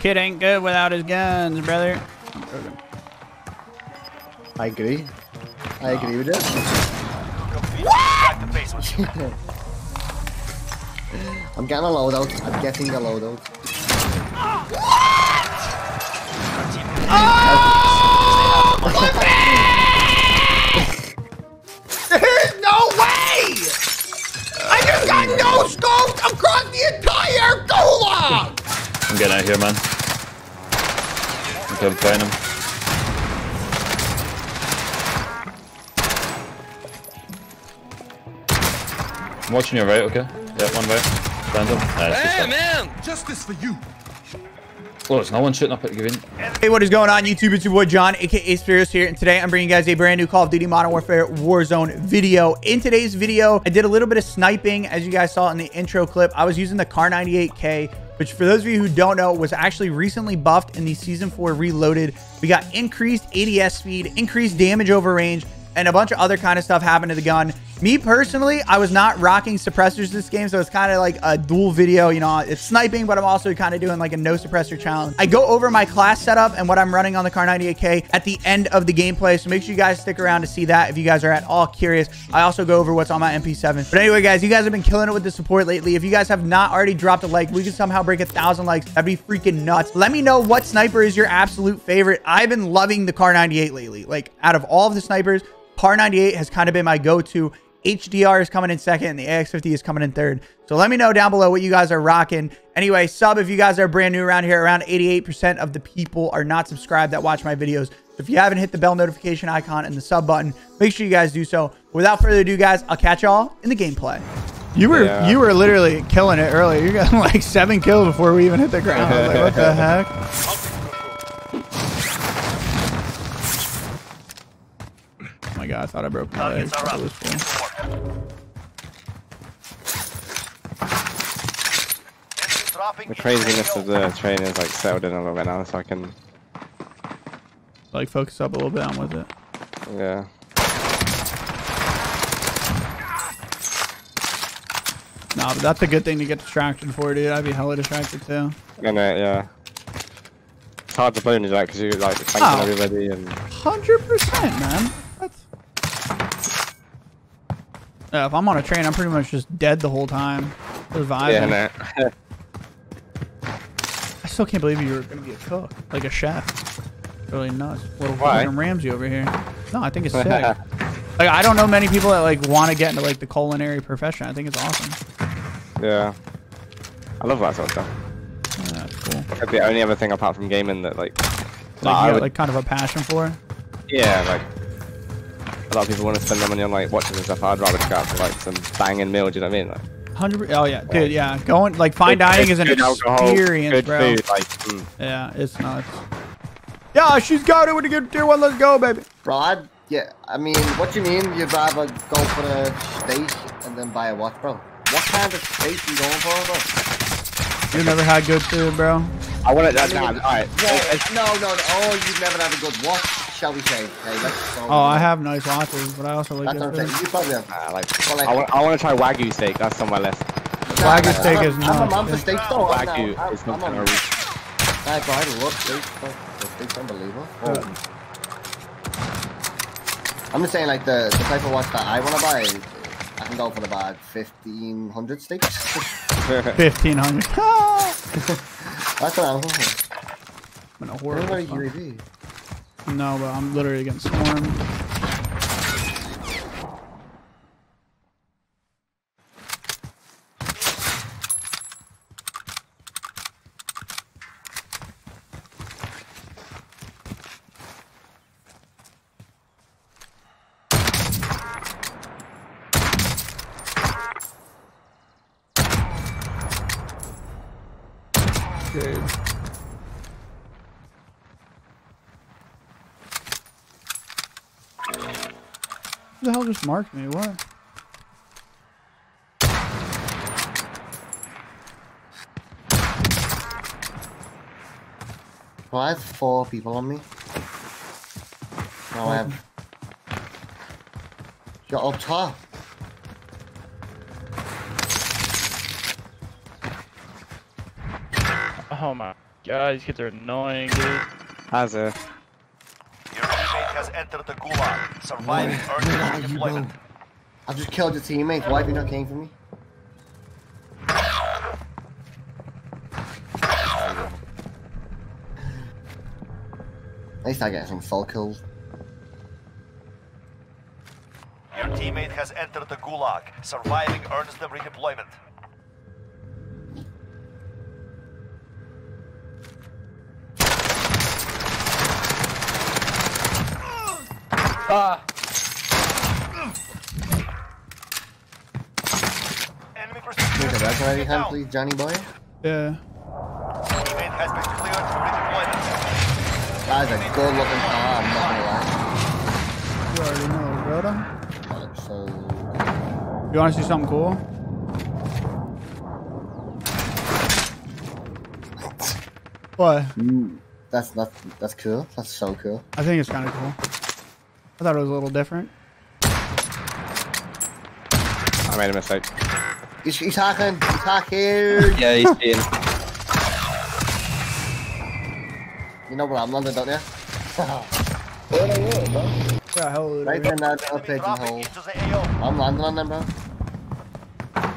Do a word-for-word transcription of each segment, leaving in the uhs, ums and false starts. Kid ain't good without his guns, brother. I agree. I agree with that. What? I'm getting a loadout. I'm getting a loadout. What? Oh! Look at There's no way! I just got no scoped across the entire gulag! I'm getting out of here, man. I'm going to find him. I'm watching your right, okay? Yeah, one right. Stand up. Nice, hey, man! Justice for you! Oh, there's no one shooting up at you. Hey, what is going on, YouTube? It's your boy, John, a k a. Speros here. And today, I'm bringing you guys a brand new Call of Duty Modern Warfare Warzone video. In today's video, I did a little bit of sniping, as you guys saw in the intro clip. I was using the Kar ninety-eight K, which, for those of you who don't know, was actually recently buffed in the Season four Reloaded. We got increased A D S speed, increased damage over range, and a bunch of other kind of stuff happened to the gun. Me personally, I was not rocking suppressors this game, so it's kind of like a dual video. You know, it's sniping, but I'm also kind of doing like a no suppressor challenge. I go over my class setup and what I'm running on the Kar ninety-eight K at the end of the gameplay, so make sure you guys stick around to see that if you guys are at all curious. I also go over what's on my M P seven. But anyway, guys, you guys have been killing it with the support lately. If you guys have not already dropped a like, we can somehow break a thousand likes. That'd be freaking nuts. Let me know what sniper is your absolute favorite. I've been loving the Kar ninety-eight lately. Like, out of all of the snipers, Kar ninety-eight has kind of been my go-to. H D R is coming in second, and the A X fifty is coming in third. So let me know down below what you guys are rocking. Anyway, sub if you guys are brand new around here. Around eighty-eight percent of the people are not subscribed that watch my videos. If you haven't hit the bell notification icon and the sub button, make sure you guys do so. Without further ado, guys, I'll catch y'all in the gameplay. You were yeah. you were literally killing it earlier. You got like seven kills before we even hit the ground. I was like, what the heck? Oh my god, I thought I broke my leg. That was cool. The craziness of the training is like settled in a little bit now, so I can like focus up a little bit on with it. Yeah. Nah, but that's a good thing to get distracted for, dude. I'd be hella distracted too. I know, yeah. It's hard to bonus that because you're like thanking oh, everybody and. one hundred percent, man. Yeah, if I'm on a train, I'm pretty much just dead the whole time. Surviving. Yeah, nah. I still can't believe you were going to be a cook. Like a chef. Really nuts. Little fucking Ramsey over here. No, I think it's sick. Like, I don't know many people that like want to get into like the culinary profession. I think it's awesome. Yeah. I love that sort of stuff. Yeah, that's cool. That's the only other thing apart from gaming that like... Like, like you have would... like kind of a passion for? Yeah, like... A lot of people want to spend their money on like watching and stuff. I'd rather go out for like some banging meal. Do you know what I mean? Like, hundred. Oh yeah, dude. Yeah, going like fine good, dining is an experience, alcohol, bro. Food, like, mm. Yeah, it's nuts. Yeah, she's got it with a good tier one. Let's go, baby. Bro, I'd, yeah. I mean, what do you mean? You'd rather go for a steak and then buy a watch, bro? What kind of steak you going for, bro? You never had good food, bro. I want it. That, I mean, nah, all right. Yeah, no, no, no. Oh, you've never had a good watch. Shall we say? Hey, let's go. Oh, I have nice watches, but I also like. That's what I'm saying. You probably have. Uh, like, well, like, I want. I want to try wagyu steak. That's on my list. Wagyu uh, steak I'm is not. I'm nice. A man for steak though. Wagyu I'm, is not going to reach. I tried to look. Steak's unbelievable. Oh. I'm just saying, like the the type of watch that I want to buy, I can go for about fifteen hundred steaks. fifteen hundred. That's what I'm looking for. I'm in a horrible. No, but I'm literally getting swarmed. Dude. Who the hell just marked me? What? Well, I have four people on me. No, I have. You're up top. Oh my god, these kids are annoying, dude. How's it? Your teammate has entered the gulag. Surviving early deployment. I just killed your teammate. Why are you not came for me? At least I get some full kills. Your teammate has entered the gulag. Surviving earns them redeployment. Ah. Enemy pursuit. Look at that right behind, please, Johnny boy. Yeah. Teammate has been cleared for redeployment. That is a good looking car, I'm not gonna lie. You already know, brother. So... You wanna see something cool? What? Mm, that's not. That's cool. That's so cool. I think it's kind of cool. I thought it was a little different. I made a mistake. He's, he's hacking. He's hacking. Yeah, he's in. You know what I'm London, don't you? Where are you, bro? The hell right there now, a pigeonhole. I'm landing on them, bro.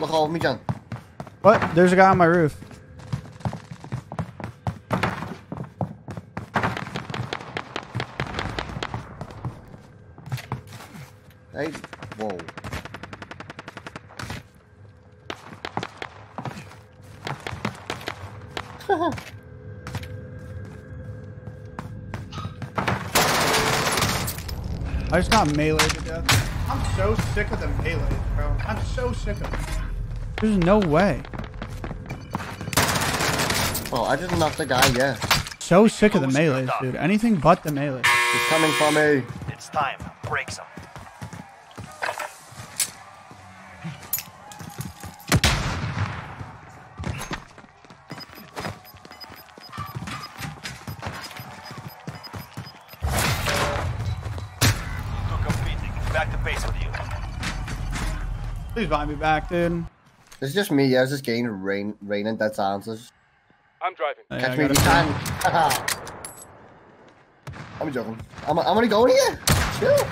Look over me, John. What? There's a guy on my roof. Hey, whoa. I just got meleeed to death. I'm so sick of them melees, bro. I'm so sick of them. There's no way. Oh, I just knocked the guy, yeah. So sick of the melees, dude. Anything but the melees. He's coming for me. It's time. Break some. Please buy me back, dude. It's just me, yeah. It's just getting rain, rain and dead silences. I'm driving. Yeah, Catch me if you can. I'm joking. I'm, I'm gonna go in here. Chill.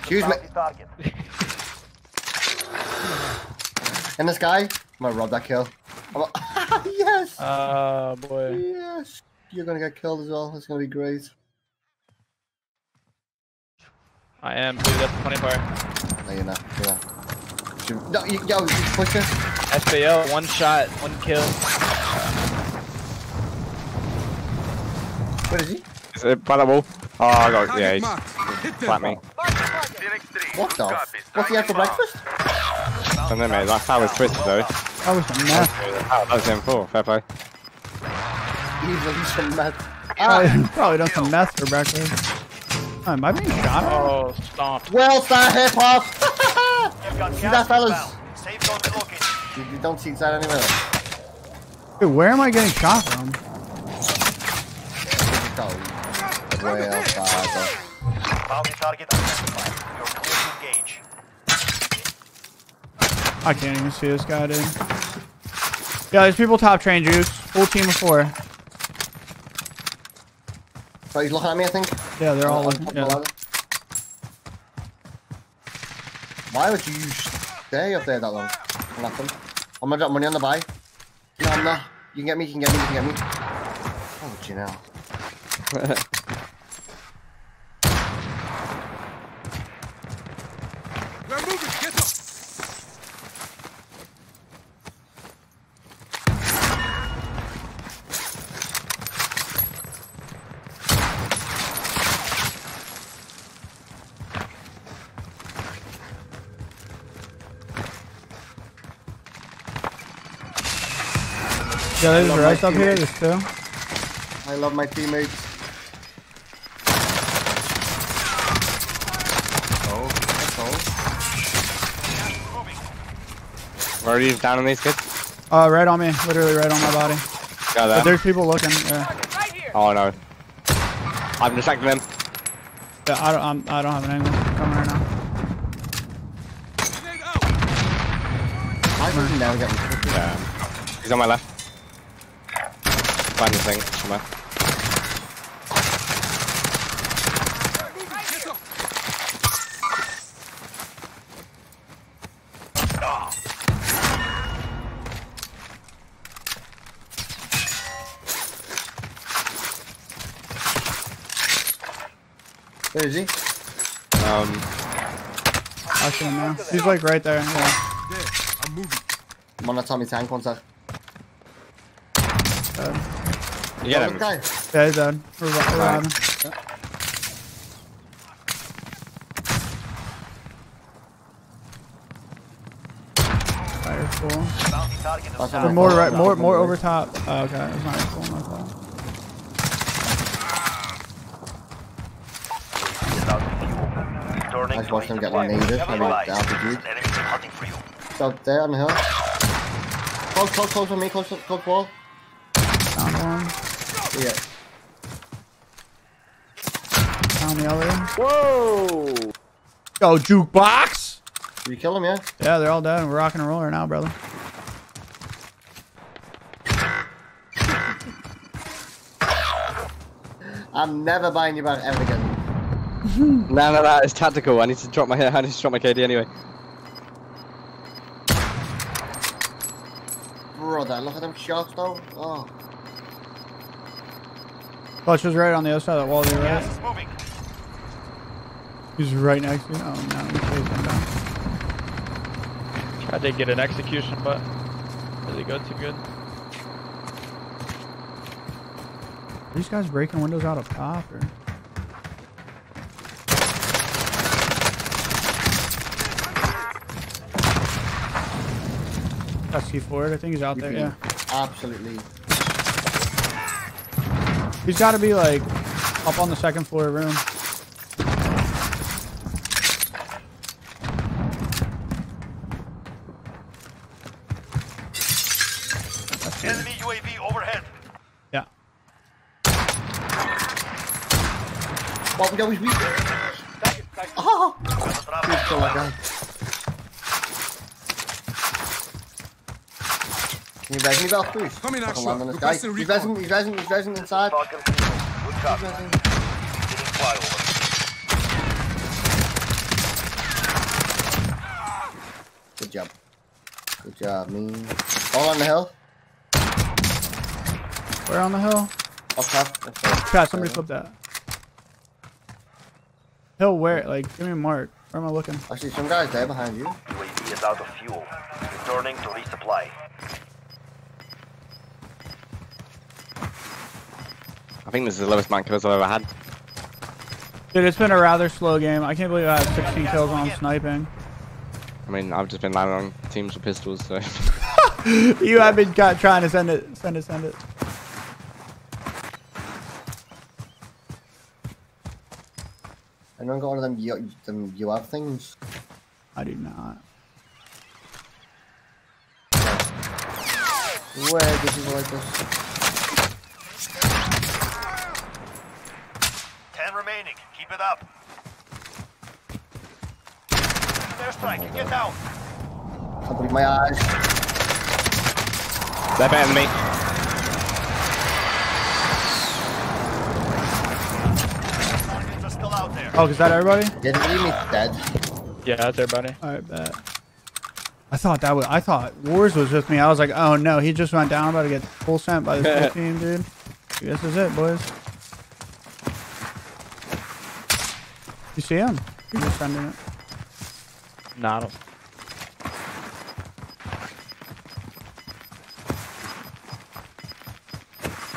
Excuse me. And this guy, I'm gonna rob that kill. I'm a yes! Ah, uh, boy. Yes! You're gonna get killed as well. It's gonna be great. I am, dude. That's the funny part. No, you're not. You're not. Should... No, you, yo, you push it. S P L, one shot, one kill. Where is he? Is it by the wall? Oh, I got it. Yeah, he's flat me. What the? What's he had for breakfast? I don't know, mate. That's how it's twisted, though. That was a mess. That was M four, fair play. He's done some meth. Ah, probably done some meth for breakfast. Oh, am I being shot? Oh, stomped. Well, star hip hop! See that, fellas? You, you don't see that anywhere. Dude, where am I getting shot from? Well, I can't even see this guy, dude. Yeah, there's people top train, Juice. Full team of four. So he's looking at me, I think? Yeah, they're all looking at me. Yeah. Why would you stay up there that long? Nothing. I'm gonna drop money on the buy. No, I'm not. You can get me, you can get me, you can get me. Oh, you know. They're moving, get up! Yeah, there's right up here, there's two. I love my teammates. Oh, that's old. Where are you down on these kids? Uh, right on me, literally right on my body. Got that. But there's people looking, yeah. Oh no. I'm distracting them. but I don't, I'm, I don't have an angle coming right now. I've now got me. Yeah. He's on my left. Find the thing from left. Where is he? Um, I see him now. He's like right there. Yeah. There, I'm moving. I'm on a Tommy tank one sec. Dead. You got him. Yeah, he's dead. We're around him. Yeah. Fireful. Cool. More right, right, more, more over top. Oh, okay, that's not cool enough though. I just watched them get one needed from like the altitude. So there on the hill. Close, close, close for me, close, close wall. Down one. Yeah. Down the other. Whoa! Yo, jukebox! Did you kill him, yeah? Yeah, they're all dead. We're rocking and rolling now, brother. I'm never buying you back ever again. No, no, no, it's tactical. I need to drop my I need to drop my K D anyway. Brother, look at them shots though. Oh. Clutch was right on the other side of that wall there, right? He's right next to me. Oh no, he's down. Tried to get an execution, but really go too good. Are these guys breaking windows out of top or? Husky forward, I think he's out there, yeah. Absolutely. He's gotta be like up on the second floor room. Enemy U A V overhead. Yeah. What we got is we oh. Can you guys need help, please? Come in, actually. He's rising, he's rising, he's rising inside. Good job. Good job, me. All on the hill. We're on the hill. Up top. Chat, somebody flip that. Hill where? Like, give me a mark. Where am I looking? I see some guys there behind you. U A V is out of fuel. Returning to resupply. I think this is the lowest man kills I've ever had. Dude, it's been a rather slow game. I can't believe I have sixteen kills on sniping. I mean, I've just been landing on teams with pistols, so... you have been trying to send it, send it, send it. Anyone got one of them you, them you have things? I do not. Where did people like this? Remaining. Keep it up. There's strike. Get down. I'll believe my eyes. They're better than me. Are still out there. Oh, is that everybody? Didn't leave me dead. Yeah, that's everybody. Alright, bet. I thought that was. I thought Wars was with me. I was like, oh no, he just went down. I'm about to get full sent by this whole team, dude. This is it, boys. You see him? You're just sending it. Nah, I don't.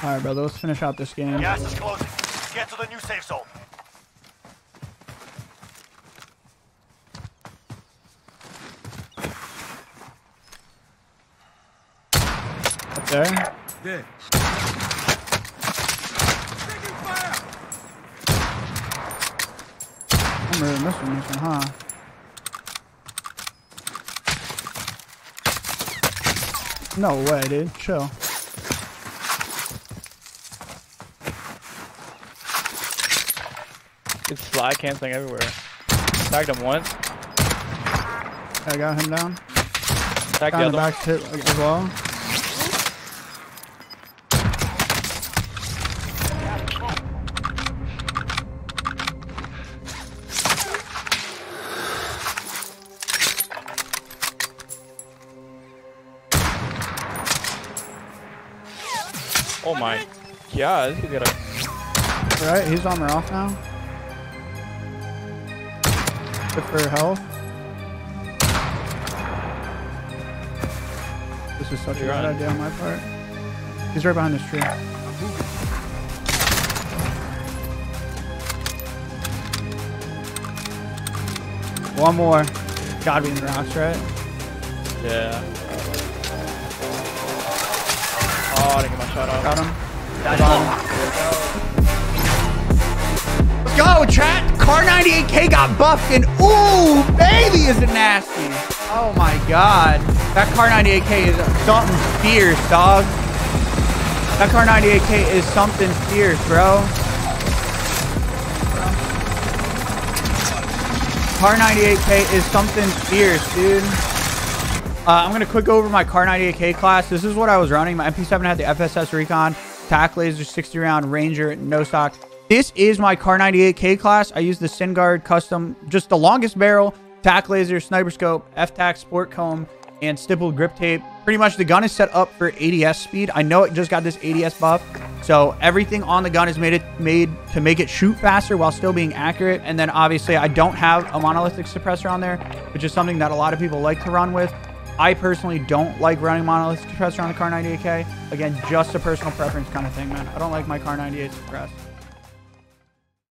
Alright, brother, let's finish out this game. Gas is closing. Get to the new safe zone. Up there? There. I'm really missing this one, huh? No way, dude. Chill. He's fly canceling everywhere. Tagged him once. I got him down. Tagged the other back tip as well. Oh my god, this is gonna... Right, he's on or off now. Good for health. This is such You're a bad idea on my part. He's right behind this tree. One more. Gotta be in the rocks, right? Yeah. Oh, I didn't get my shot off. Got him. Got him. Let's go, chat. Kar ninety-eight K got buffed, and ooh, baby, is it nasty. Oh my god. That Kar ninety-eight K is something fierce, dog. That Kar ninety-eight K is something fierce, bro. Kar ninety-eight K is something fierce, dude. Uh, I'm going to quick go over my Kar ninety-eight K class. This is what I was running. My M P seven had the F S S Recon Tac Laser sixty round Ranger no stock. This is my Kar ninety-eight K class. I used the SynGuard Custom, just the longest barrel, Tac Laser, Sniper Scope, F-Tac Sport Comb, and Stippled Grip Tape. Pretty much the gun is set up for A D S speed. I know it just got this A D S buff, so everything on the gun is made, it, made to make it shoot faster while still being accurate. And then obviously I don't have a monolithic suppressor on there, which is something that a lot of people like to run with. I personally don't like running monolithic suppressor on the Kar ninety-eight K. Again, just a personal preference kind of thing, man. I don't like my Kar ninety-eight suppressed.